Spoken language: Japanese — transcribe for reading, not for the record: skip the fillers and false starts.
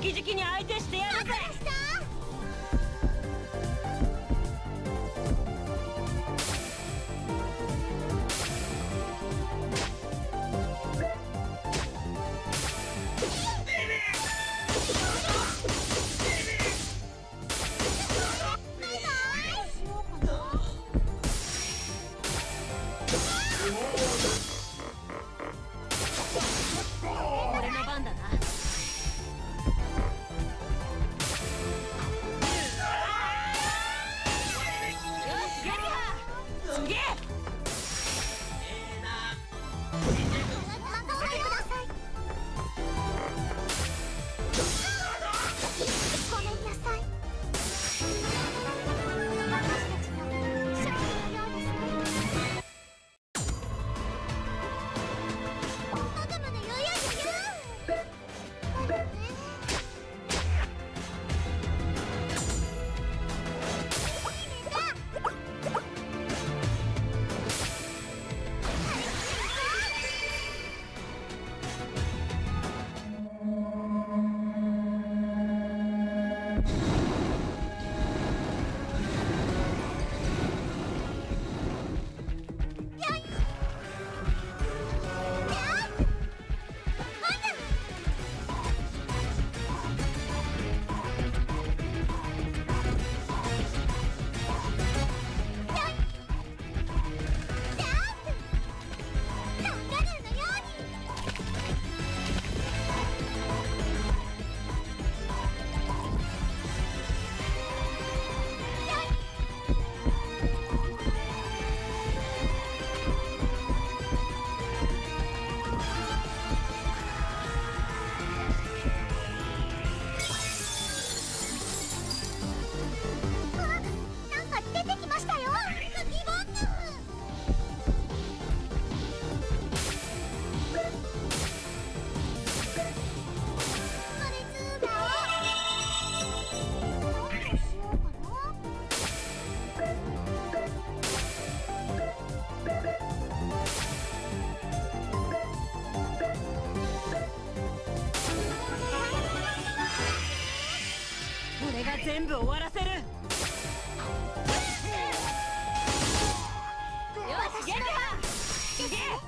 直々に相手してやるぜ。全部終わらせる。よし、ゲルハ行け。